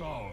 It's ours.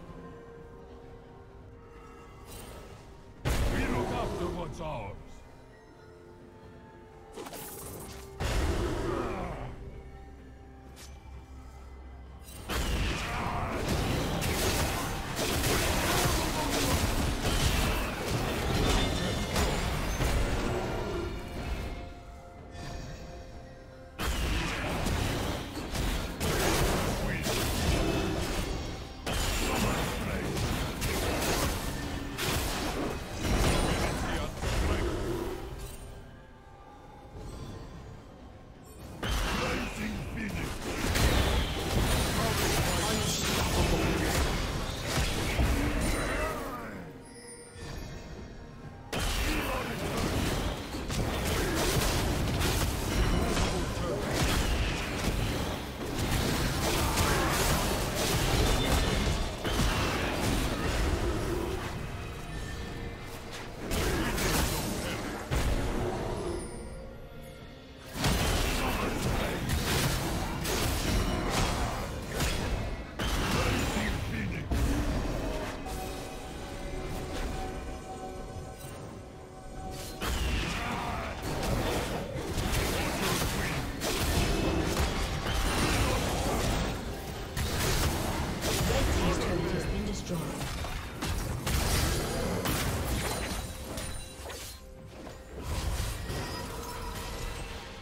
We look after what's ours.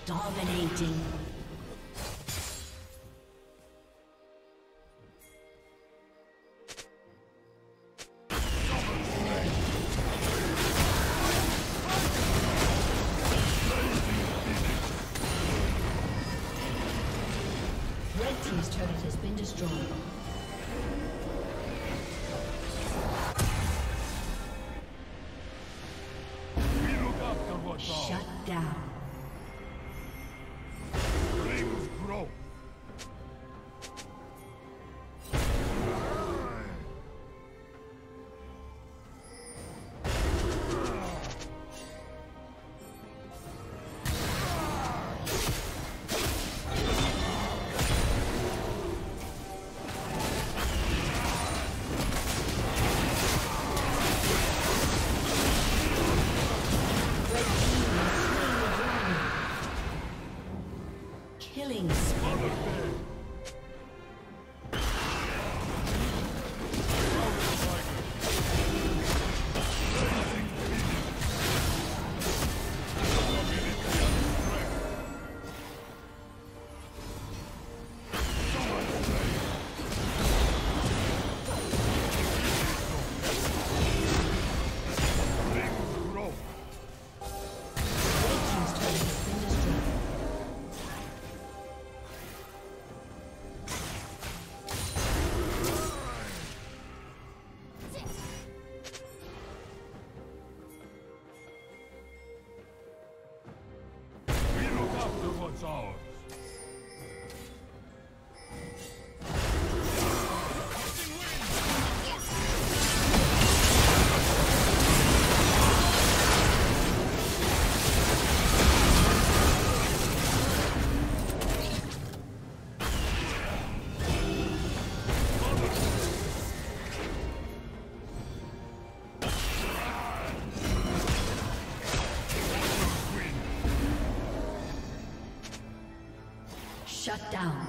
Dominating. Red team's turret has been destroyed. Shut down. Shut down.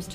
team's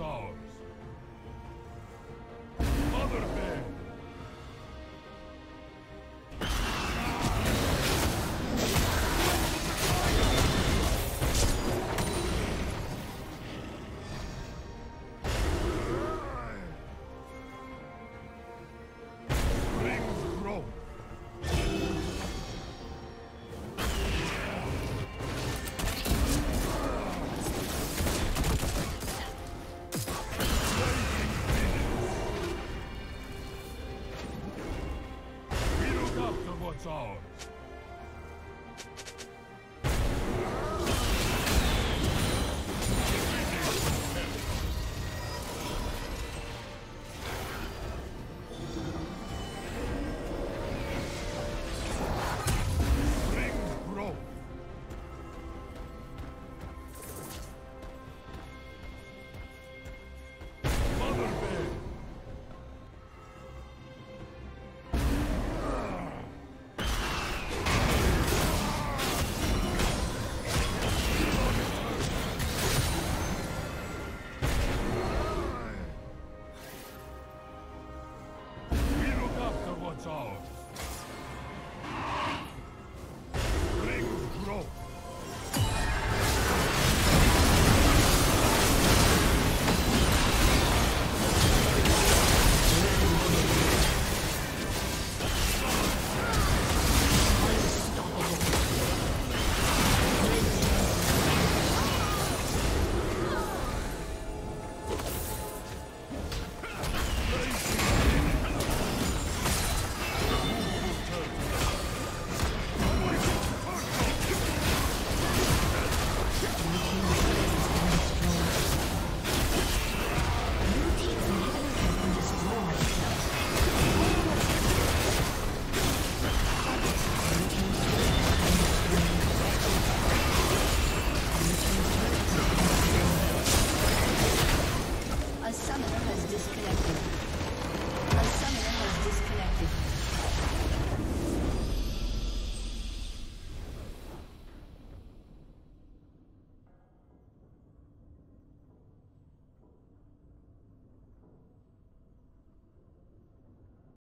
Ours. Mother bear.